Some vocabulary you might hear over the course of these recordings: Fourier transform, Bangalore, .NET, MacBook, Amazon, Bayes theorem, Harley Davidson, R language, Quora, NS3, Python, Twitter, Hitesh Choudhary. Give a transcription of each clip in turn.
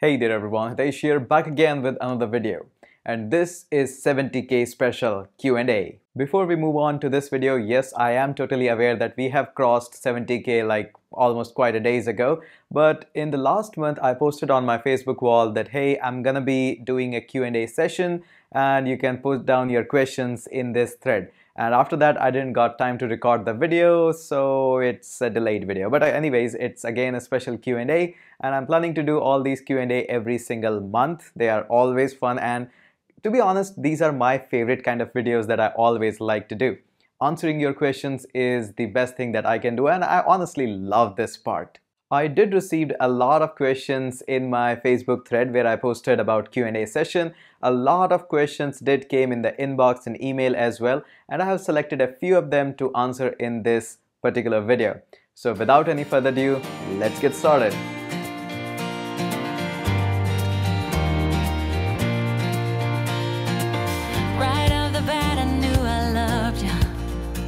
Hey there everyone, Hitesh here, back again with another video, and this is 70k special Q&A. Before we move on to this video, yes, I am totally aware that we have crossed 70k like almost quite a days ago, but in the last month I posted on my Facebook wall that hey, I'm gonna be doing a Q&A session and you can put down your questions in this thread. And after that, I didn't got time to record the video, so it's a delayed video. But anyways, it's again a special Q&A, and I'm planning to do all these Q&A every single month. They are always fun, and to be honest, these are my favorite kind of videos that I always like to do. Answering your questions is the best thing that I can do, and I honestly love this part. I did receive a lot of questions in my Facebook thread where I posted about Q&A session. A lot of questions did came in the inbox and email as well, and I have selected a few of them to answer in this particular video. So without any further ado, let's get started.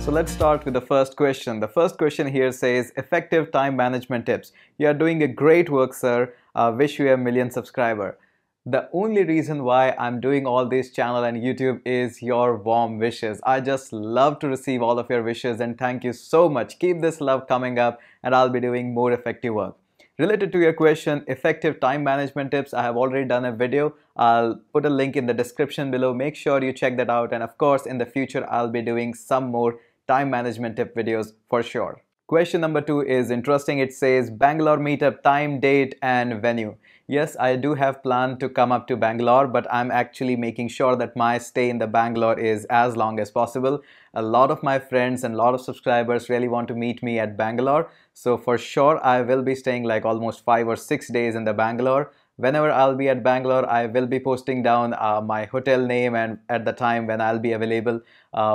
So let's start with the first question. The first question here says, effective time management tips. You are doing a great work, sir. Wish you a million subscriber. The only reason why I'm doing all this channel and YouTube is your warm wishes. I just love to receive all of your wishes, and thank you so much. Keep this love coming up, and I'll be doing more effective work. Related to your question, effective time management tips, I have already done a video. I'll put a link in the description below. Make sure you check that out. And of course, in the future, I'll be doing some more time management tip videos for sure. Question number 2 is interesting. It says, Bangalore meetup time, date, and venue. Yes, I do have planned to come up to Bangalore, but I'm actually making sure that my stay in the Bangalore is as long as possible. A lot of my friends and a lot of subscribers really want to meet me at Bangalore. So for sure, I will be staying like almost 5 or 6 days in the Bangalore. Whenever I'll be at Bangalore, I will be posting down my hotel name and at the time when I'll be available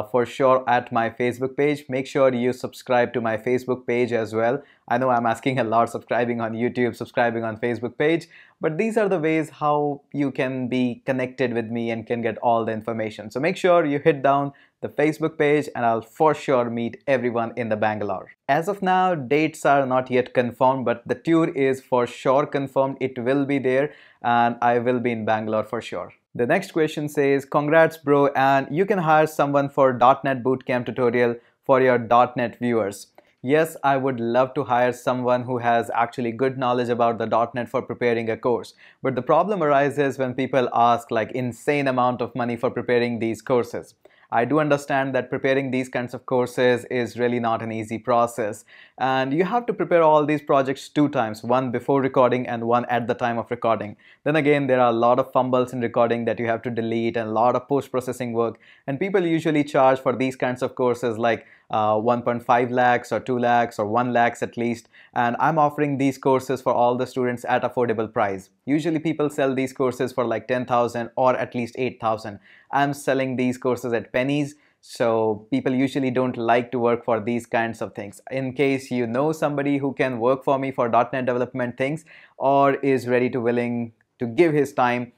for sure at my Facebook page. Make sure you subscribe to my Facebook page as well. I know I'm asking a lot, subscribing on YouTube, subscribing on Facebook page, but these are the ways how you can be connected with me and can get all the information. So make sure you hit down the Facebook page, and I'll for sure meet everyone in the Bangalore. As of now, dates are not yet confirmed, but the tour is for sure confirmed. It will be there, and I will be in Bangalore for sure. The next question says, congrats bro, and you can hire someone for .NET bootcamp tutorial for your .NET viewers. Yes, I would love to hire someone who has actually good knowledge about the .NET for preparing a course. But the problem arises when people ask like insane amount of money for preparing these courses. I do understand that preparing these kinds of courses is really not an easy process. And you have to prepare all these projects 2 times, one before recording and one at the time of recording. Then again, there are a lot of fumbles in recording that you have to delete and a lot of post-processing work. And people usually charge for these kinds of courses like 1.5 lakhs or 2 lakhs or 1 lakhs at least, and I'm offering these courses for all the students at affordable price. Usually people sell these courses for like 10,000 or at least 8,000. I'm selling these courses at pennies, so people usually don't like to work for these kinds of things. In case you know somebody who can work for me for .NET development things or is ready to willing to give his time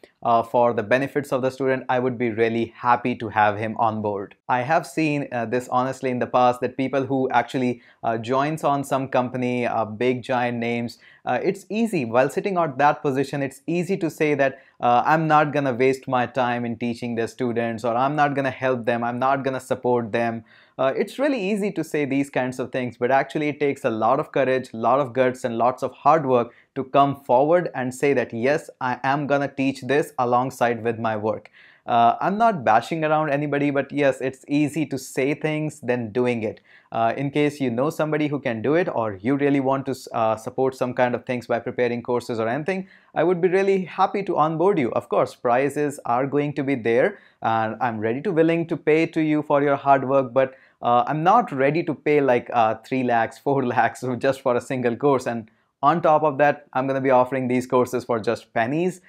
for the benefits of the student, I would be really happy to have him on board. I have seen this honestly in the past, that people who actually joins on some company, big giant names, it's easy while sitting on that position, it's easy to say that I'm not gonna waste my time in teaching their students, or I'm not gonna help them, I'm not gonna support them. It's really easy to say these kinds of things, but actually it takes a lot of courage, a lot of guts, and lots of hard work to come forward and say that yes, I am gonna teach this alongside with my work. I'm not bashing around anybody, but yes, it's easy to say things than doing it. In case you know somebody who can do it, or you really want to support some kind of things by preparing courses or anything, I would be really happy to onboard you. Of course, prices are going to be there, and I'm ready to willing to pay to you for your hard work, but I'm not ready to pay like 3 lakhs, 4 lakhs just for a single course. And on top of that, I'm going to be offering these courses for just pennies,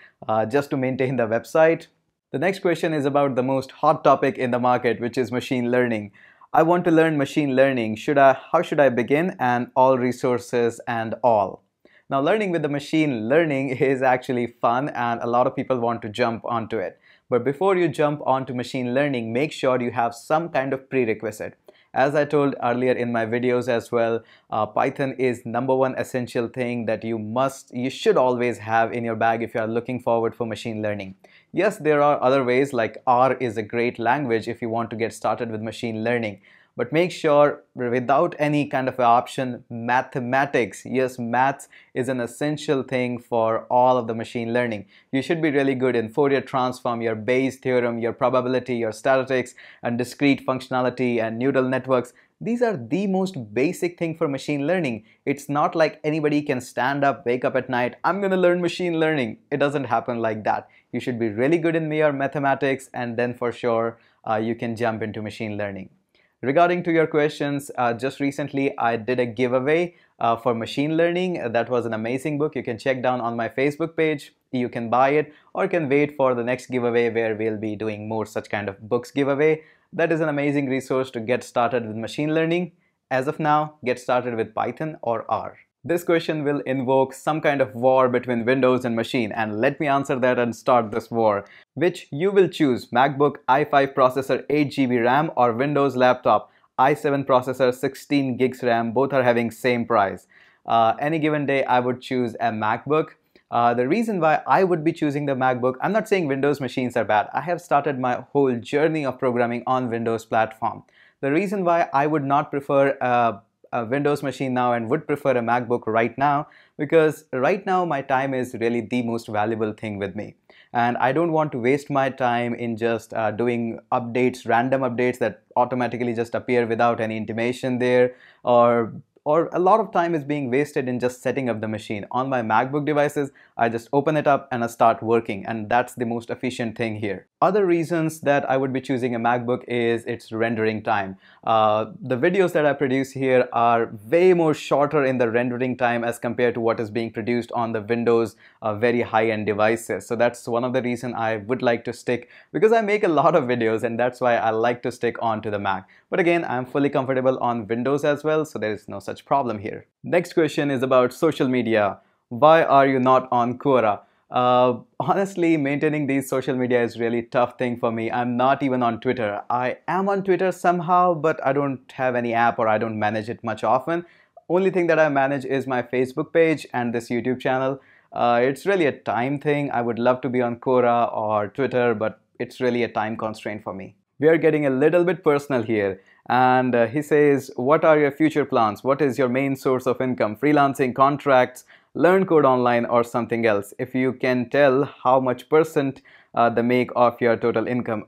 just to maintain the website. The next question is about the most hot topic in the market, which is machine learning. I want to learn machine learning. How should I begin, and all resources and all? Now, learning with the machine learning is actually fun, and a lot of people want to jump onto it. But before you jump onto machine learning, make sure you have some kind of prerequisite. As I told earlier in my videos as well, Python is #1 essential thing that you should always have in your bag if you are looking forward for machine learning. Yes, there are other ways, like R is a great language if you want to get started with machine learning. But make sure, without any kind of option, mathematics. Yes, maths is an essential thing for all of the machine learning. You should be really good in Fourier transform, your Bayes theorem, your probability, your statistics, and discrete functionality and neural networks. These are the most basic thing for machine learning. It's not like anybody can stand up, wake up at night, I'm gonna learn machine learning. It doesn't happen like that. You should be really good in mere mathematics, and then for sure, you can jump into machine learning. Regarding to your questions, just recently I did a giveaway for machine learning. That was an amazing book. You can check down on my Facebook page. You can buy it, or you can wait for the next giveaway where we'll be doing more such kind of books giveaway. That is an amazing resource to get started with machine learning. As of now, get started with Python or R. This question will invoke some kind of war between Windows and machine, and let me answer that and start this war. Which you will choose, MacBook i5 processor 8GB RAM or Windows laptop i7 processor 16 gigs RAM, both are having same price. Any given day I would choose a MacBook. The reason why I would be choosing the MacBook, I'm not saying Windows machines are bad. I have started my whole journey of programming on Windows platform. The reason why I would not prefer a Windows machine now and would prefer a MacBook right now, because right now my time is really the most valuable thing with me, and I don't want to waste my time in just doing updates, random updates that automatically just appear without any intimation there, or a lot of time is being wasted in just setting up the machine. On my MacBook devices, I just open it up and I start working, and that's the most efficient thing here. Other reasons that I would be choosing a MacBook is its rendering time. The videos that I produce here are way more shorter in the rendering time as compared to what is being produced on the Windows very high-end devices. So that's one of the reasons I would like to stick, because I make a lot of videos and that's why I like to stick onto the Mac. But again, I'm fully comfortable on Windows as well, so there is no such problem here. Next question is about social media. Why are you not on Quora? Honestly, maintaining these social media is really tough thing for me. I'm not even on Twitter. I am on Twitter somehow, but I don't have any app or I don't manage it much often. Only thing that I manage is my Facebook page and this YouTube channel. It's really a time thing. I would love to be on Quora or Twitter, but it's really a time constraint for me. We are getting a little bit personal here. And he says, what are your future plans? What is your main source of income? Freelancing, contracts, learn code online, or something else? If you can tell, how much percent the make of your total income?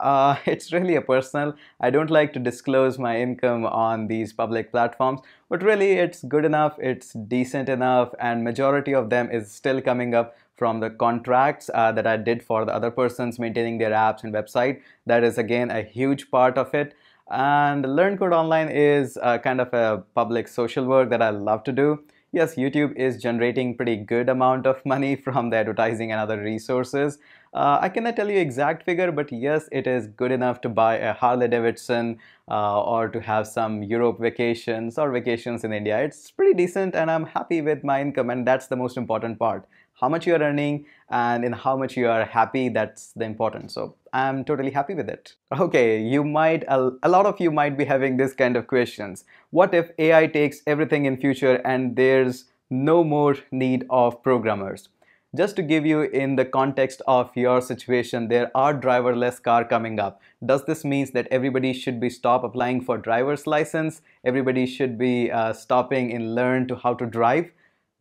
It's really a personal. I don't like to disclose my income on these public platforms, but really it's good enough, it's decent enough, and majority of them is still coming up from the contracts that I did for the other persons maintaining their apps and website. That is again a huge part of it. And Learn Code Online is kind of a public social work that I love to do. Yes, YouTube is generating pretty good amount of money from the advertising and other resources. I cannot tell you exact figure, but yes, it is good enough to buy a Harley Davidson or to have some Europe vacations or vacations in India. It's pretty decent and I'm happy with my income, and that's the most important part. How much you are earning and in how much you are happy, that's the important. So I'm totally happy with it. Okay, you might, a lot of you might be having this kind of questions. What if AI takes everything in future and there's no more need of programmers? Just to give you in the context of your situation, there are driverless car coming up. Does this mean that everybody should be stop applying for driver's license? Everybody should be stopping and learn to how to drive?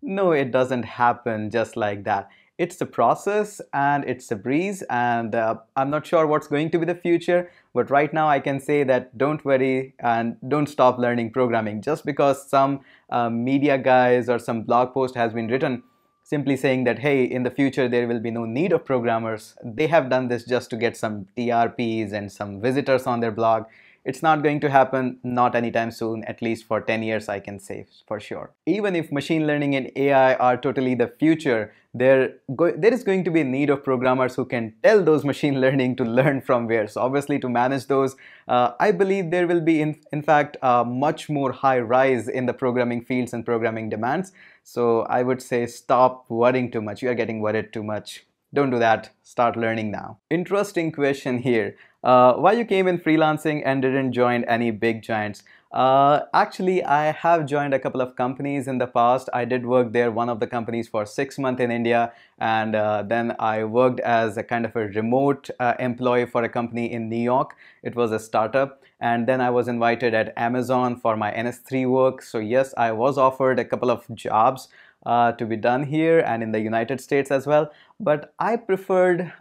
No, it doesn't happen just like that. It's a process and it's a breeze, and I'm not sure what's going to be the future, but right now I can say that don't worry and don't stop learning programming. Just because some media guys or some blog post has been written simply saying that, hey, in the future there will be no need of programmers, they have done this just to get some TRPs and some visitors on their blog. It's not going to happen, not anytime soon, at least for 10 years I can say for sure. Even if machine learning and AI are totally the future, there is going to be a need of programmers who can tell those machine learning to learn from where. So obviously to manage those, I believe there will be in fact much more high rise in the programming fields and programming demands. So I would say stop worrying too much. You are getting worried too much. Don't do that. Start learning now. Interesting question here. Why you came in freelancing and didn't join any big giants? Actually, I have joined a couple of companies in the past. I did work there, one of the companies, for 6 months in India, and then I worked as a kind of a remote employee for a company in New York. It was a startup, and then I was invited at Amazon for my NS3 work. So yes, I was offered a couple of jobs to be done here and in the United States as well, but I preferred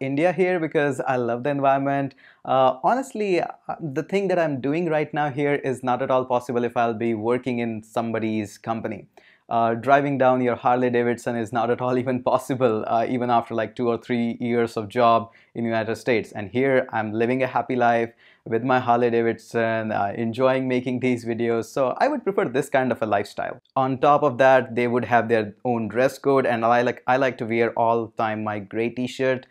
India here because I love the environment. Honestly, the thing that I'm doing right now here is not at all possible if I'll be working in somebody's company. Driving down your Harley Davidson is not at all even possible, even after like 2 or 3 years of job in the United States. And here I'm living a happy life with my Harley Davidson, enjoying making these videos. So I would prefer this kind of a lifestyle. On top of that, they would have their own dress code, and I like to wear all the time my gray t-shirt.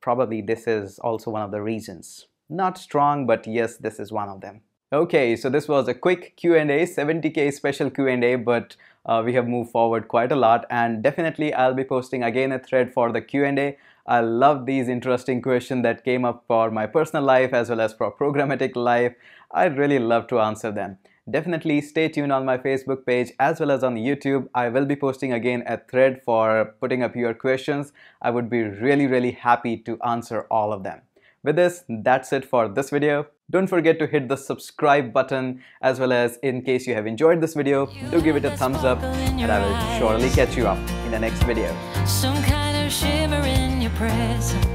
Probably this is also one of the reasons. Not strong, but yes, this is one of them. Okay, so this was a quick Q&A, 70K special Q&A, but we have moved forward quite a lot, and definitely I'll be posting again a thread for the Q&A. I love these interesting questions that came up for my personal life as well as for programmatic life. I'd really love to answer them. Definitely stay tuned on my Facebook page as well as on YouTube. I will be posting again a thread for putting up your questions. I would be really happy to answer all of them. With this, that's it for this video. Don't forget to hit the subscribe button, as well as, in case you have enjoyed this video, do give it a thumbs up, and I will surely catch you up in the next video. Some kind of shimmer in your presence.